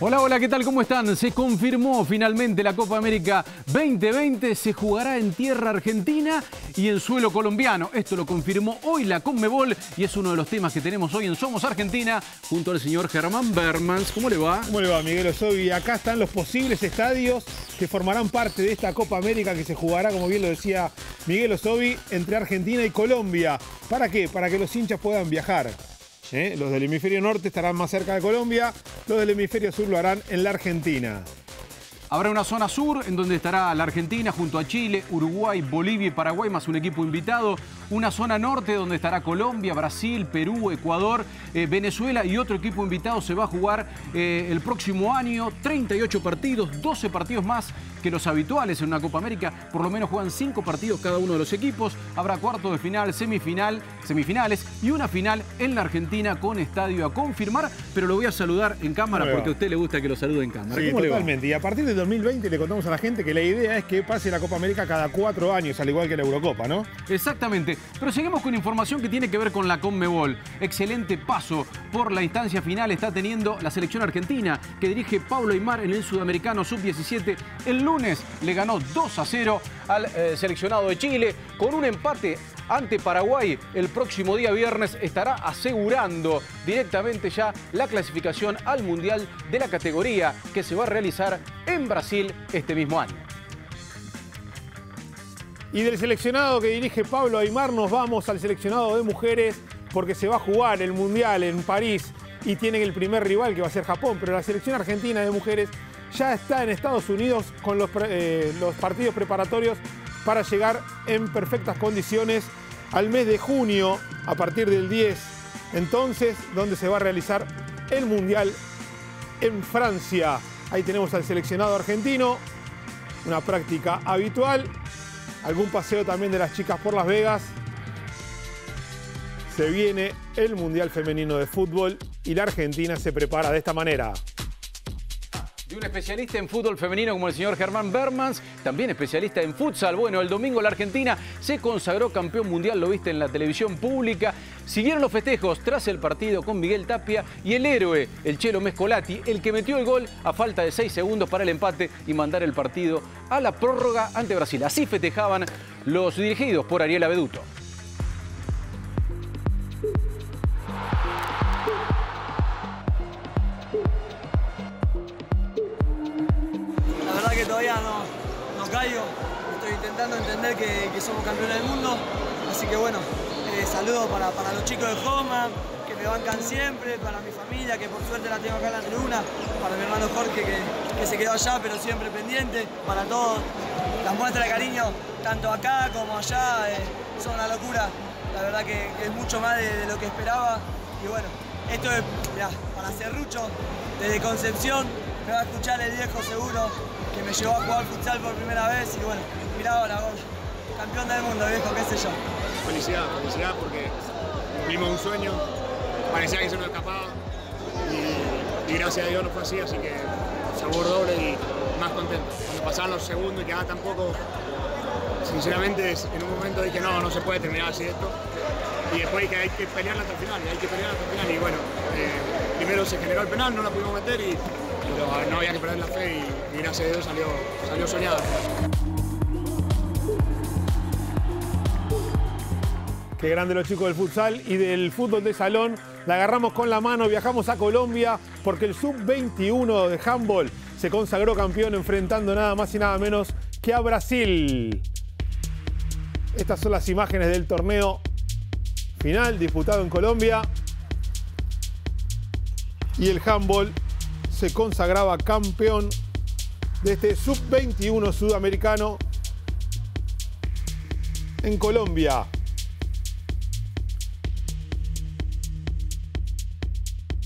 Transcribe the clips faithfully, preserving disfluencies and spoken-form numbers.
Hola, hola, ¿qué tal? ¿Cómo están? Se confirmó finalmente la CopaAmerica veinte veinte. Se jugará en tierra argentina y en suelo colombiano. Esto lo confirmó hoy la CONMEBOL y es uno de los temas que tenemos hoy en Somos Argentina junto al señor Germán Berghmans. ¿Cómo le va? ¿Cómo le va, Miguel Osovi? Acá están los posibles estadios que formarán parte de esta CopaAmerica que se jugará, como bien lo decía Miguel Osovi, entre Argentina y Colombia. ¿Para qué? Para que los hinchas puedan viajar. ¿Eh? Los del hemisferio norte estarán más cerca de Colombia, los del hemisferio sur lo harán en la Argentina. Habrá una zona sur en donde estará la Argentina junto a Chile, Uruguay, Bolivia y Paraguay, más un equipo invitado. Una zona norte donde estará Colombia, Brasil, Perú, Ecuador, eh, Venezuela y otro equipo invitado. Se va a jugar eh, el próximo año treinta y ocho partidos, doce partidos más que los habituales en una CopaAmerica. Por lo menos juegan cinco partidos cada uno de los equipos. Habrá cuarto de final, semifinal, semifinales y una final en la Argentina con estadio a confirmar. Pero lo voy a saludar en cámara porque a usted le gusta que lo salude en cámara. Sí, totalmente. Y a partir de dos mil veinte le contamos a la gente que la idea es que pase la CopaAmerica cada cuatro años, al igual que la Eurocopa, ¿no? Exactamente. Pero seguimos con información que tiene que ver con la CONMEBOL. Excelente paso por la instancia final está teniendo la selección argentina que dirige Pablo Aymar en el Sudamericano sub diecisiete. El lunes le ganó dos a cero al eh, seleccionado de Chile con un empate ante Paraguay. El próximo día viernes estará asegurando directamente ya la clasificación al Mundial de la categoría que se va a realizar en Brasil este mismo año. Y del seleccionado que dirige Pablo Aymar nos vamos al seleccionado de mujeres porque se va a jugar el Mundial en París y tienen el primer rival que va a ser Japón, pero la selección argentina de mujeres ya está en Estados Unidos con los, eh, los partidos preparatorios para llegar en perfectas condiciones al mes de junio, a partir del diez, entonces, donde se va a realizar el Mundial en Francia. Ahí tenemos al seleccionado argentino, una práctica habitual, algún paseo también de las chicas por Las Vegas. Se viene el Mundial Femenino de Fútbol y la Argentina se prepara de esta manera. Y un especialista en fútbol femenino como el señor Germán Berghmans, también especialista en futsal. Bueno, el domingo la Argentina se consagró campeón mundial, lo viste en la televisión pública. Siguieron los festejos tras el partido con Miguel Tapia y el héroe, el Chelo Mescolati, el que metió el gol a falta de seis segundos para el empate y mandar el partido a la prórroga ante Brasil. Así festejaban los dirigidos por Ariel Abeduto. Todavía no, no caigo, estoy intentando entender que, que somos campeones del mundo, así que bueno, eh, saludos para, para los chicos de Joma, que me bancan siempre, para mi familia, que por suerte la tengo acá en la tribuna, para mi hermano Jorge, que, que se quedó allá, pero siempre pendiente, para todos, las muestras de cariño, tanto acá como allá, eh, son una locura, la verdad que, que es mucho más de, de lo que esperaba, y bueno, esto es mirá, para Serrucho, desde Concepción, me va a escuchar el viejo seguro, que me llevó a jugar futsal por primera vez y bueno, mirá ahora, ahora campeón del mundo, viejo, qué sé yo. Felicidad, felicidad porque cumplimos un sueño, parecía que se nos escapaba y, y gracias a Dios no fue así, así que sabor doble y más contento. Cuando pasaban los segundos y quedaba tan poco, sinceramente en un momento dije no, no se puede terminar así esto y después que hay que pelear hasta el final, hay que pelear hasta el final y bueno, eh, primero se generó el penal, no la pudimos meter y pero no había que perder la fe y, y gracias a Dios salió, salió soñado. Qué grande los chicos del futsal y del fútbol de salón. La agarramos con la mano, viajamos a Colombia porque el sub veintiuno de Handball se consagró campeón enfrentando nada más y nada menos que a Brasil. Estas son las imágenes del torneo final disputado en Colombia. Y el Handball se consagraba campeón de este sub veintiuno sudamericano en Colombia.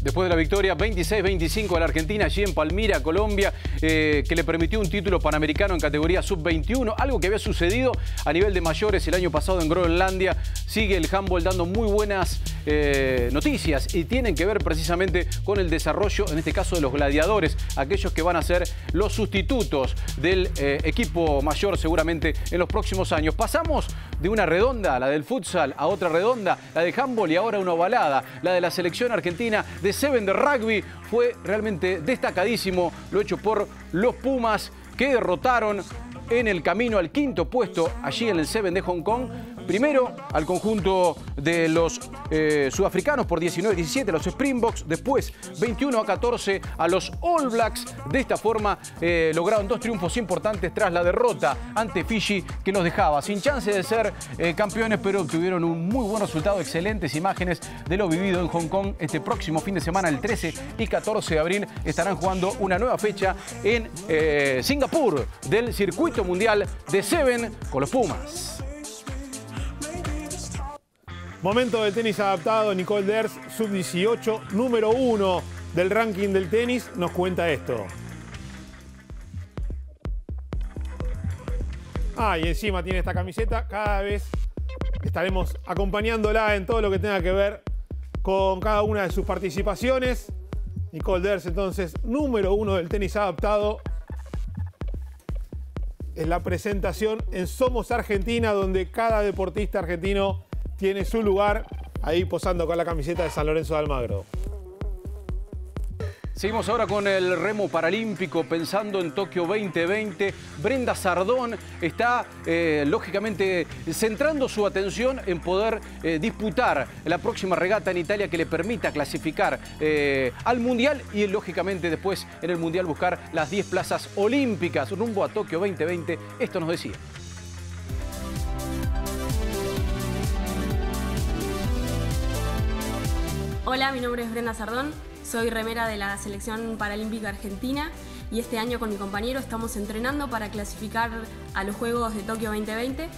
Después de la victoria veintiséis veinticinco a la Argentina, allí en Palmira, Colombia, eh, que le permitió un título panamericano en categoría sub veintiuno, algo que había sucedido a nivel de mayores el año pasado en Groenlandia. sigue el handball dando muy buenas eh, noticias y tienen que ver precisamente con el desarrollo, en este caso, de los gladiadores, aquellos que van a ser los sustitutos del eh, equipo mayor seguramente en los próximos años. Pasamos de una redonda, la del futsal, a otra redonda, la de handball, y ahora una ovalada, la de la selección argentina de Seven de rugby. Fue realmente destacadísimo lo hecho por los Pumas, que derrotaron en el camino al quinto puesto allí en el Seven de Hong Kong. Primero al conjunto de los eh, sudafricanos por diecinueve a diecisiete, los Springboks. Después veintiuno a catorce a los All Blacks. De esta forma eh, lograron dos triunfos importantes tras la derrota ante Fiji, que los dejaba sin chance de ser eh, campeones, pero obtuvieron un muy buen resultado. Excelentes imágenes de lo vivido en Hong Kong. Este próximo fin de semana, el trece y catorce de abril, estarán jugando una nueva fecha en eh, Singapur del circuito mundial de Seven con los Pumas. Momento del tenis adaptado. Nicole Dhers, sub dieciocho, número uno del ranking del tenis, nos cuenta esto. Ah, y encima tiene esta camiseta. Cada vez estaremos acompañándola en todo lo que tenga que ver con cada una de sus participaciones. Nicole Dhers, entonces, número uno del tenis adaptado. Es la presentación en Somos Argentina, donde cada deportista argentino tiene su lugar, ahí posando con la camiseta de San Lorenzo de Almagro. Seguimos ahora con el remo paralímpico, pensando en Tokio veinte veinte. Brenda Sardón está, eh, lógicamente, centrando su atención en poder eh, disputar la próxima regata en Italia que le permita clasificar eh, al Mundial y, lógicamente, después en el Mundial buscar las diez plazas olímpicas rumbo a Tokio veinte veinte. Esto nos decía. Hola, mi nombre es Brenda Sardón, soy remera de la Selección Paralímpica Argentina y este año con mi compañero estamos entrenando para clasificar a los Juegos de Tokio veinte veinte,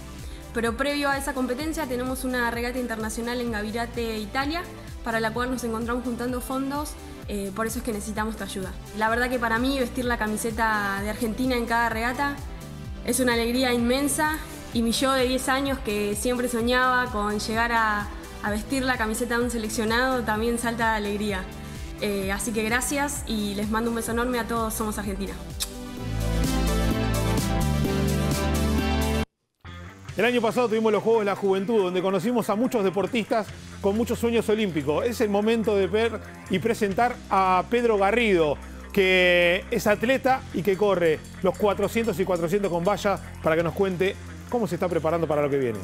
pero previo a esa competencia tenemos una regata internacional en Gavirate, Italia, para la cual nos encontramos juntando fondos, eh, por eso es que necesitamos tu ayuda. La verdad que para mí vestir la camiseta de Argentina en cada regata es una alegría inmensa, y mi yo de diez años, que siempre soñaba con llegar a A vestir la camiseta de un seleccionado, también salta de alegría. Eh, así que gracias y les mando un beso enorme a todos. Somos Argentina. El año pasado tuvimos los Juegos de la Juventud, donde conocimos a muchos deportistas con muchos sueños olímpicos. Es el momento de ver y presentar a Pedro Garrido, que es atleta y que corre los cuatrocientos y cuatrocientos con vallas, para que nos cuente cómo se está preparando para lo que viene.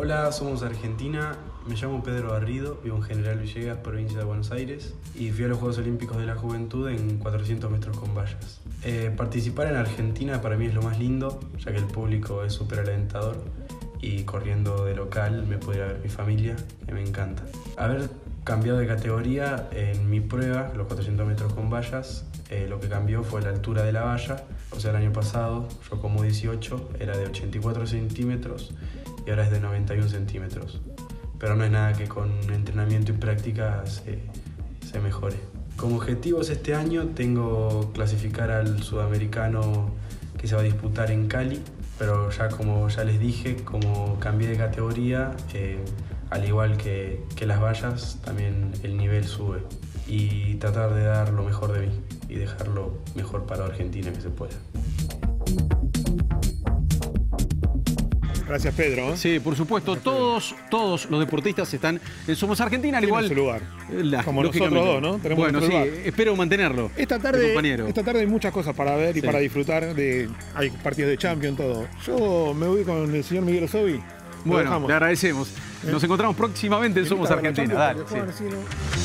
Hola, somos Argentina. Me llamo Pedro Garrido, vivo en General Villegas, provincia de Buenos Aires, y fui a los Juegos Olímpicos de la Juventud en cuatrocientos metros con vallas. Eh, participar en Argentina para mí es lo más lindo, ya que el público es súper alentador y corriendo de local me pudiera ver mi familia, que me encanta. Haber cambiado de categoría en mi prueba, los cuatrocientos metros con vallas, eh, lo que cambió fue la altura de la valla. O sea, el año pasado yo como dieciocho era de ochenta y cuatro centímetros y ahora es de noventa y un centímetros. Pero no es nada que con entrenamiento y práctica se, se mejore. Como objetivos este año tengo clasificar al sudamericano que se va a disputar en Cali, pero ya como ya les dije, como cambié de categoría, eh, al igual que, que las vallas, también el nivel sube. Y tratar de dar lo mejor de mí y dejarlo mejor para Argentina que se pueda. Gracias, Pedro. ¿eh? Sí, por supuesto. Gracias, todos, todos los deportistas están en Somos Argentina, al igual. En su lugar. La, Como nosotros dos, ¿no? Tenemos bueno, sí, lugar. Espero mantenerlo. Esta tarde, esta tarde hay muchas cosas para ver y sí. para disfrutar. De, hay partidos de Champions, todo. Yo me voy con el señor Miguel Osovi. Bueno, dejamos. Le agradecemos. Nos encontramos próximamente en Somos Argentina. Dale, sí.